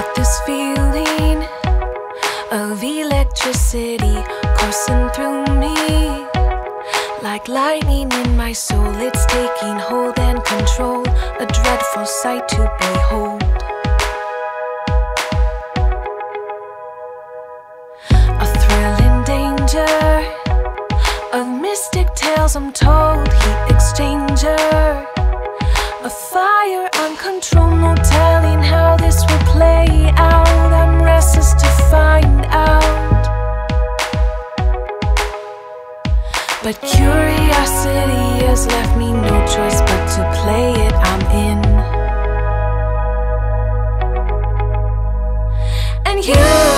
Got this feeling of electricity coursing through me, like lightning in my soul. It's taking hold and control, a dreadful sight to behold. A thrilling danger of mystic tales I'm told, heat exchanger, a fire uncontrolled, no telling how this will play out. I'm restless to find out, but curiosity has left me no choice but to play it. I'm in, and you